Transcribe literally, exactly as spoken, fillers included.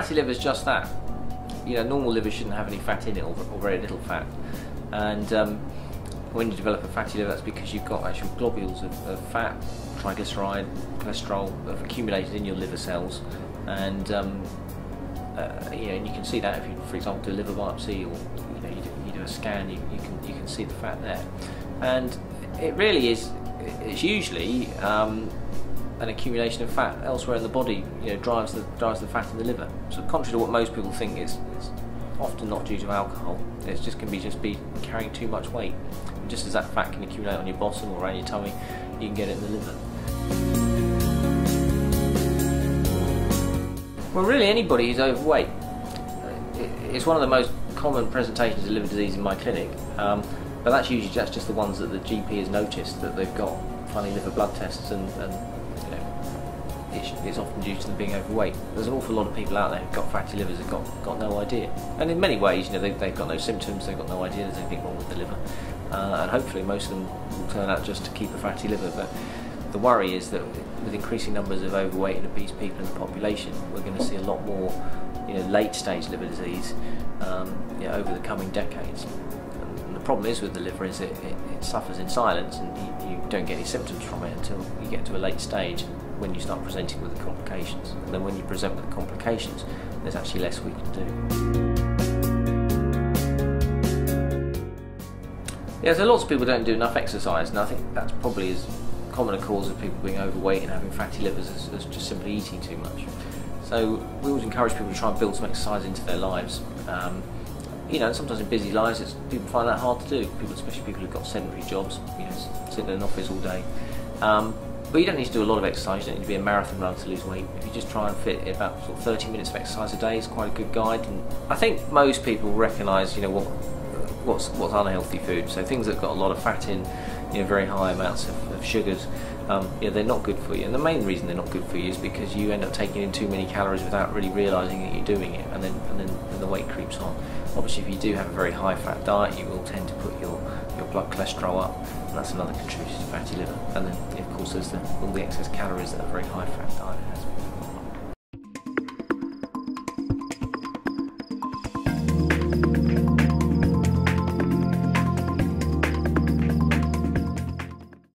fatty liver is just that. You know, normal liver shouldn't have any fat in it, or, or very little fat. And um, when you develop a fatty liver, that's because you've got actual globules of, of fat, triglyceride, cholesterol have accumulated in your liver cells, and um, uh, you know, and you can see that if you, for example, do a liver biopsy, or you know, you do, you do a scan, you, you can you can see the fat there. And it really is, it's usually um, an accumulation of fat elsewhere in the body, you know, drives the drives the fat in the liver. So contrary to what most people think, it's, it's often not due to alcohol. It's just can be just be carrying too much weight. And just as that fat can accumulate on your bottom or around your tummy, you can get it in the liver. Well, really anybody who's overweight. It's one of the most common presentations of liver disease in my clinic. Um, but that's usually that's just the ones that the G P has noticed that they've got funny liver blood tests, and, and it's often due to them being overweight. There's an awful lot of people out there who've got fatty livers and got, got no idea. And in many ways, you know, they've, they've got no symptoms, they've got no idea there's anything wrong with the liver. Uh, and hopefully most of them will turn out just to keep a fatty liver. But the worry is that with increasing numbers of overweight and obese people in the population, we're going to see a lot more, you know, late-stage liver disease um, you know, over the coming decades. And the problem is with the liver is it, it, it suffers in silence, and you, you don't get any symptoms from it until you get to a late stage, when you start presenting with the complications. And then when you present with the complications, there's actually less we can do. Yeah, so lots of people don't do enough exercise, and I think that's probably as common a cause of people being overweight and having fatty livers as, as just simply eating too much. So we always encourage people to try and build some exercise into their lives. Um, you know, sometimes in busy lives, it's, people find that hard to do, people, especially people who've got sedentary jobs, you know, sitting in an office all day. Um, But you don't need to do a lot of exercise, you don't need to be a marathon runner to lose weight. If you just try and fit about sort of thirty minutes of exercise a day is quite a good guide. And I think most people recognise, you know, what, what's, what's unhealthy food. So things that have got a lot of fat in, you know, very high amounts of, of sugars, um, you know, they're not good for you. And the main reason they're not good for you is because you end up taking in too many calories without really realising that you're doing it, and then, and then and the weight creeps on. Obviously if you do have a very high fat diet, you will tend to put your, your blood cholesterol up, and that's another contributor to fatty liver. And then, of course, there's the, all the excess calories that a very high fat diet has.